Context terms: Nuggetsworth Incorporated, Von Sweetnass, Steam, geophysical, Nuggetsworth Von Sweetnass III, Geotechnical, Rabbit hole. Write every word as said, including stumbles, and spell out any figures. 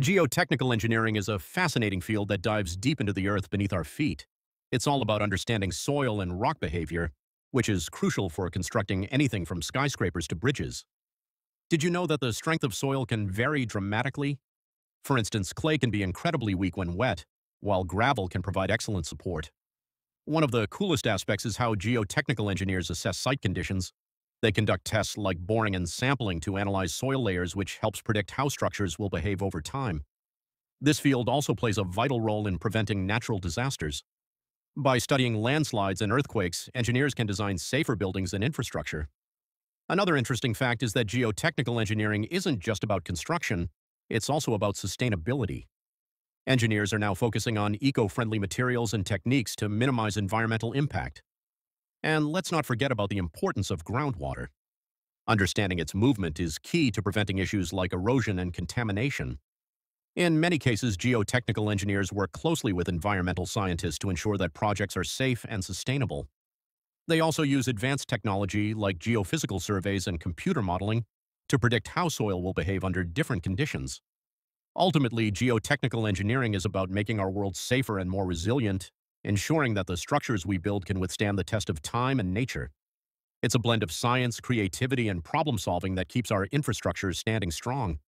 Geotechnical engineering is a fascinating field that dives deep into the earth beneath our feet. It's all about understanding soil and rock behavior, which is crucial for constructing anything from skyscrapers to bridges. Did you know that the strength of soil can vary dramatically? For instance, clay can be incredibly weak when wet, while gravel can provide excellent support. One of the coolest aspects is how geotechnical engineers assess site conditions. They conduct tests like boring and sampling to analyze soil layers, which helps predict how structures will behave over time. This field also plays a vital role in preventing natural disasters. By studying landslides and earthquakes, engineers can design safer buildings and infrastructure. Another interesting fact is that geotechnical engineering isn't just about construction, it's also about sustainability. Engineers are now focusing on eco-friendly materials and techniques to minimize environmental impact. And let's not forget about the importance of groundwater. Understanding its movement is key to preventing issues like erosion and contamination. In many cases, geotechnical engineers work closely with environmental scientists to ensure that projects are safe and sustainable. They also use advanced technology like geophysical surveys and computer modeling to predict how soil will behave under different conditions. Ultimately, geotechnical engineering is about making our world safer and more resilient, ensuring that the structures we build can withstand the test of time and nature. It's a blend of science, creativity, and problem-solving that keeps our infrastructure standing strong.